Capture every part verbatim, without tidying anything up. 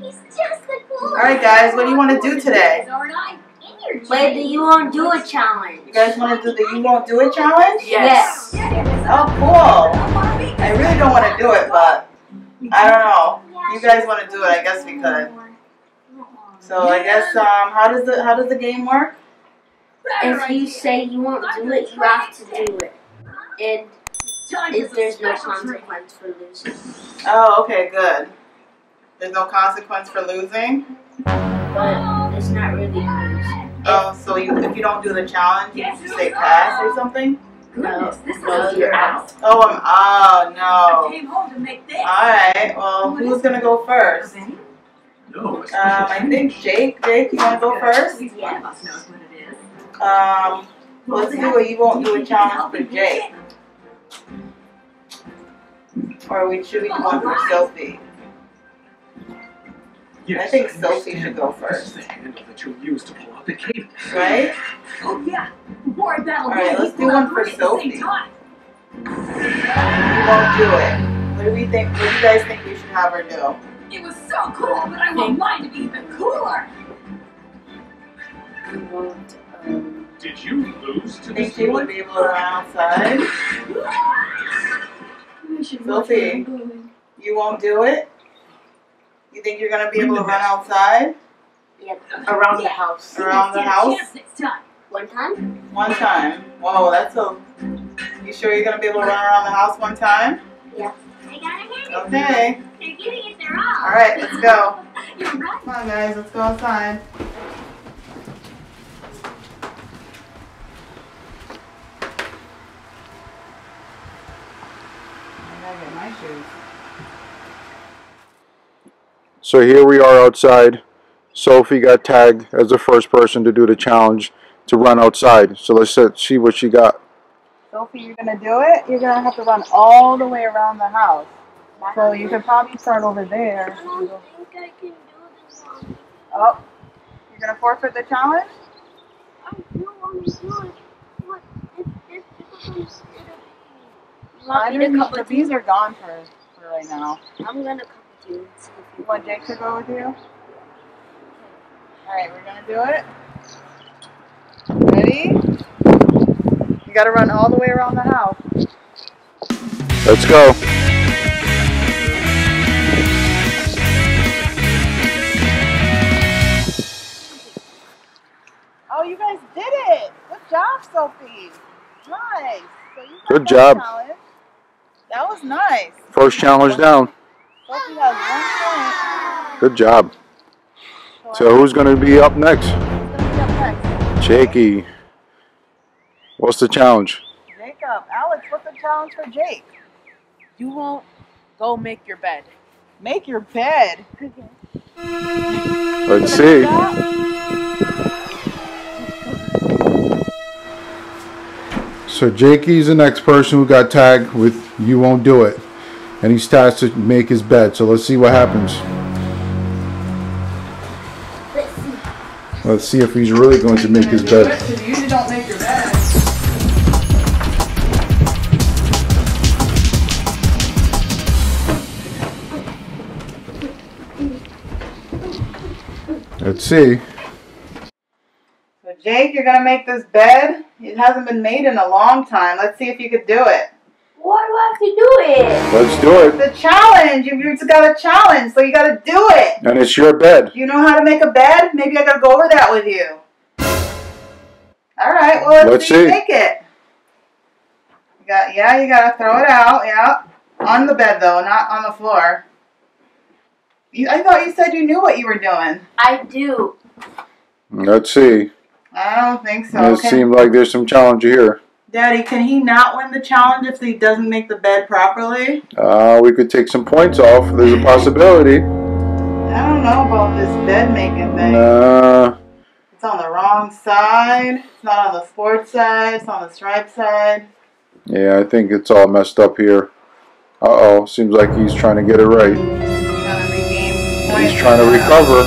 He's just the coolest. Alright guys, what do you want to do today? Wait, the You Won't Do It Challenge. You guys want to do the You Won't Do It Challenge? Yes. yes. Oh, cool. I really don't want to do it, but I don't know. You guys want to do it, I guess we could. So I guess, um, how does the, how does the game work? If you say you won't do it, you have to do it. And if there's no consequence for losing. Oh, okay, good. There's no consequence for losing? But it's not really losing. Oh, so you, if you don't do the challenge, you say pass or something? No, no, you're out. Oh, I'm out. Oh, no. Alright, well, who's going to go first? Um, I think Jake. Jake, you want to go first? Yeah. Um, let's do a You Won't Do It Challenge for Jake. Or we should be going for Sophie. Yes, I think I Sophie should go first. The handle that you used to pull out the cable. Right? Oh yeah. All right, let's do one for Sophie. You won't do it. What do we think? What do you guys think we should have her do? It was so cool, but I want mine to be even cooler. You won't, um, Did you lose to think she would be able to run outside? Sophie, you won't do it? You think you're going to be able to run outside? Yep. Around the house. Around the house? One time? One time. Whoa, that's so... You sure you're going to be able to run around the house one time? Yeah. I got it. Okay. They're giving it their all. All right, let's go. You're right. Come on, guys. Let's go outside. I gotta get my shoes. So here we are outside. Sophie got tagged as the first person to do the challenge to run outside. So let's see what she got. Sophie, you're going to do it. You're going to have to run all the way around the house. So you could probably start over there. I don't think I can do this one. Oh, you're going to forfeit the challenge? I don't want to do it. What? If the bees are gone for, for right now. I'm going to come with you. You want Jake to go with you? Alright, we're gonna do it. Ready? You gotta run all the way around the house. Let's go. Oh, you guys did it! Good job, Sophie. Nice. So you got Good job. Challenge. That was nice. First challenge down. Sophie has one point. Good job. So who's going to be up next? Jakey. What's the challenge? Jacob. Alex, what's the challenge for Jake? You won't go make your bed. Make your bed? Let's see. So Jakey's the next person who got tagged with You Won't Do It. And he's tasked to make his bed. So let's see what happens. Let's see if he's really going to make his bed. You usually don't make your bed. Let's see. So Jake, you're going to make this bed. It hasn't been made in a long time. Let's see if you could do it. Why do I have to do it? Let's do it. It's a challenge. You've got a challenge, so you got to do it. And it's your bed. You know how to make a bed? Maybe I got to go over that with you. All right. Well, let's, let's see. You make it. You got, yeah, you got to throw it out. Yeah, on the bed though, not on the floor. You, I thought you said you knew what you were doing. I do. Let's see. I don't think so. It okay. seems like there's some challenge here. Daddy, can he not win the challenge if he doesn't make the bed properly? Uh, we could take some points off. There's a possibility. I don't know about this bed making thing. Uh, it's on the wrong side. It's not on the sports side. It's on the stripe side. Yeah, I think it's all messed up here. Uh-oh. Seems like he's trying to get it right. He's trying to regain points. He's trying to recover.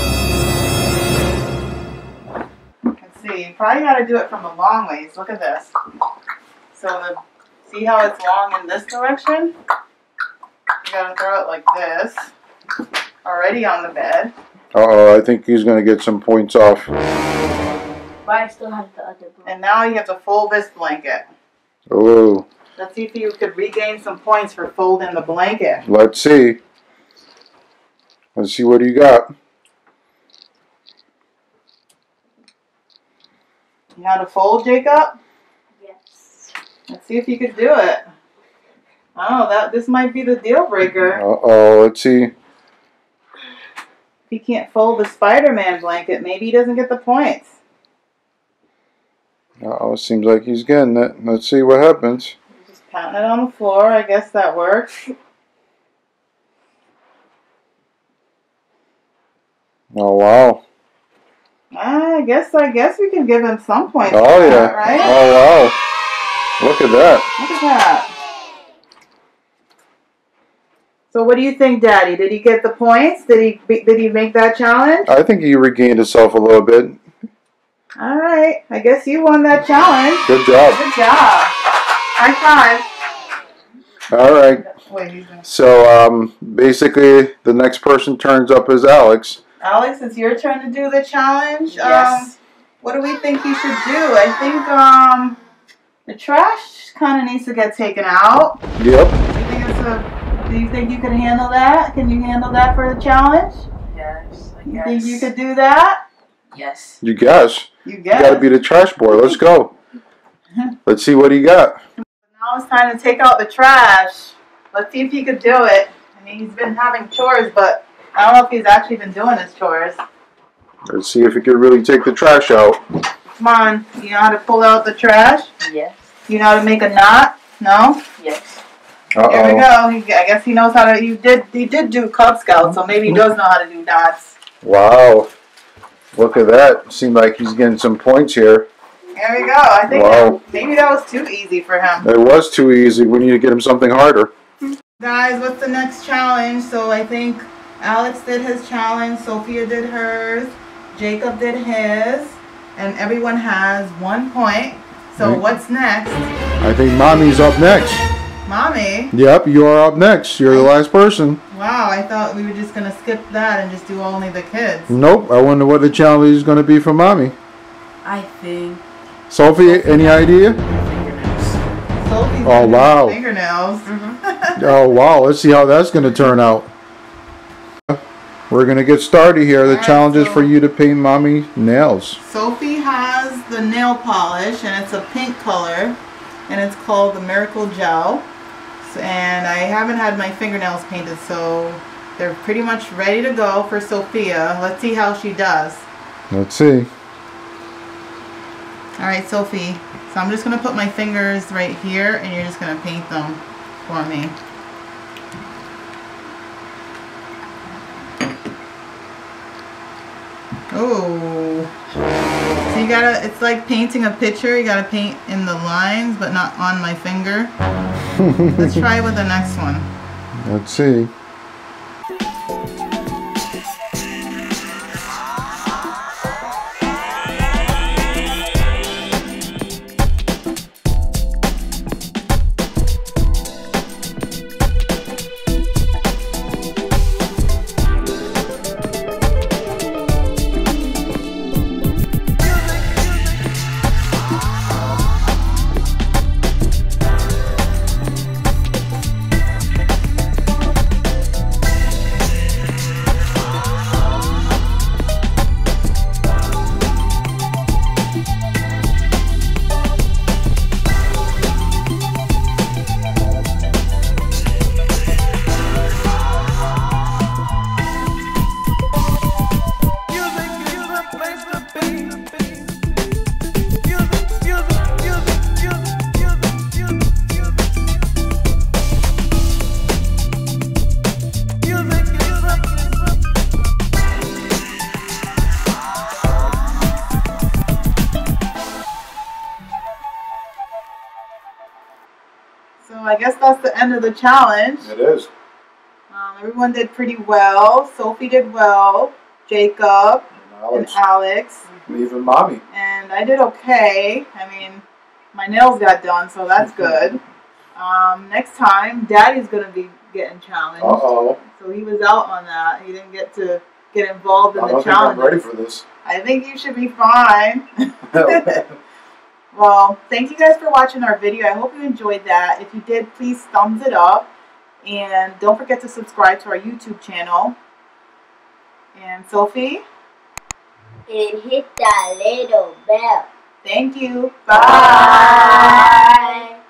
Let's see. You probably got to do it from a long ways. Look at this. So the, see how it's long in this direction? You gotta throw it like this. already on the bed. Uh-oh, I think he's going to get some points off. But I still have the other blanket. And now you have to fold this blanket. Oh. Let's see if you could regain some points for folding the blanket. Let's see. Let's see what you got. You know how to fold, Jacob? Yes. Let's see if you could do it. Oh, that this might be the deal breaker. Uh-oh, let's see. If he can't fold the Spider-Man blanket, maybe he doesn't get the points. Uh-oh, seems like he's getting it. Let's see what happens. Just patting it on the floor. I guess that works. Oh, wow. Ah, I guess I guess we can give him some points. Oh, yeah. That, right? Oh, wow. Look at that. Look at that. So what do you think, Daddy? Did he get the points? Did he did he make that challenge? I think he regained himself a little bit. All right. I guess you won that challenge. Good job. Good job. High five. All right. So um, basically, the next person turns up is Alex. Alex, it's your turn to do the challenge. Yes. Um, what do we think he should do? I think um, the trash kind of needs to get taken out. Yep. I think it's a... Do you think you can handle that? Can you handle that for the challenge? Yes, I guess. You think you could do that? Yes. You guess. You guess. You gotta be the trash boy. Let's go. Let's see what he got. Now it's time to take out the trash. Let's see if he could do it. I mean, he's been having chores, but I don't know if he's actually been doing his chores. Let's see if he could really take the trash out. Come on. You know how to pull out the trash? Yes. You know how to make a knot? No? Yes. Uh-oh. Here we go. He, I guess he knows how to. You did. He did do Cub Scouts, so maybe he does know how to do knots. Wow! Look at that. Seemed like he's getting some points here. There we go. I think wow. that, maybe that was too easy for him. It was too easy. We need to get him something harder. Guys, what's the next challenge? So I think Alex did his challenge. Sophia did hers. Jacob did his, and everyone has one point. So mm-hmm. What's next? I think Mommy's up next. Mommy? Yep, you are up next. You're the last person. Wow, I thought we were just going to skip that and just do only the kids. Nope, I wonder what the challenge is going to be for Mommy. I think. Sophie, any idea? Fingernails. Sophie's oh, wow. Fingernails. Oh, wow. Let's see how that's going to turn out. We're going to get started here. The right, challenge so is for you to paint Mommy nails. Sophie has the nail polish, and it's a pink color, and it's called the Miracle Gel. And I haven't had my fingernails painted, so they're pretty much ready to go for Sophia. Let's see how she does. Let's see. All right, Sophie. So I'm just going to put my fingers right here, and you're just going to paint them for me. Oh. So you gotta, it's like painting a picture. You gotta paint in the lines, but not on my finger. Let's try with the next one. Let's see. I guess that's the end of the challenge. It is. Um, everyone did pretty well. Sophie did well. Jacob and Alex. And Alex. And even Mommy. And I did okay. I mean, my nails got done, so that's good. Um, next time, Daddy's going to be getting challenged. Uh-oh. So he was out on that. He didn't get to get involved in I don't the challenge. I'm ready for this. I think you should be fine. Well, thank you guys for watching our video. I hope you enjoyed that. If you did, please thumbs it up. And don't forget to subscribe to our YouTube channel. And Sophie? And hit that little bell. Thank you. Bye. Bye.